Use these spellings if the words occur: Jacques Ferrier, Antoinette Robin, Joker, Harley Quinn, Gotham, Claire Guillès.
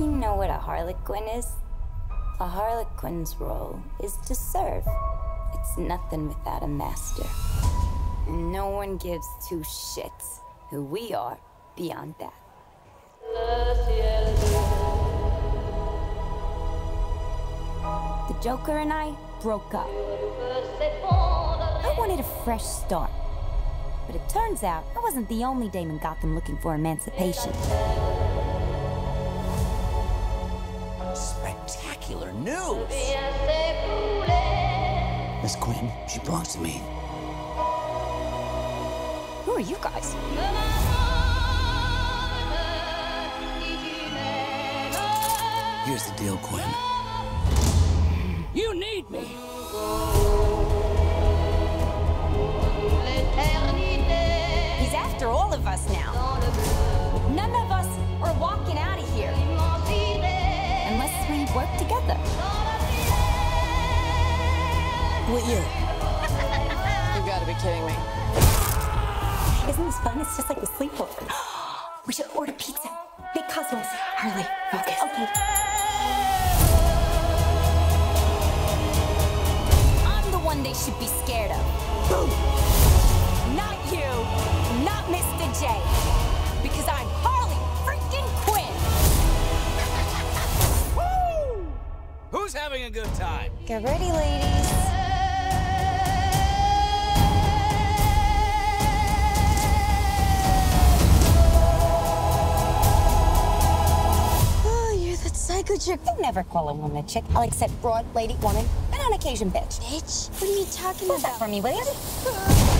You know what a Harley Quinn is? A Harley Quinn's role is to serve. It's nothing without a master. And no one gives two shits who we are beyond that. The Joker and I broke up. I wanted a fresh start. But it turns out I wasn't the only dame in Gotham looking for emancipation. Spectacular news! Miss Quinn, she belongs to me. Who are you guys? Here's the deal, Quinn. You need me! He's after all of us now. None of us are walking out of here. Unless we work together. What year? You gotta be kidding me. Isn't this fun? It's just like a sleepwalk. We should order pizza. Big Cosmos. Harley, focus. Okay. I'm the one they should be scared of. Boom! Not you. Not Mr. J. Because I'm Harley freaking Quinn. Woo! Who's having a good time? Get ready, ladies. Good chick. They never call a woman a chick. I'll accept broad, lady, woman, and on occasion, bitch. Bitch? What are you talking about? What's that for me, will you?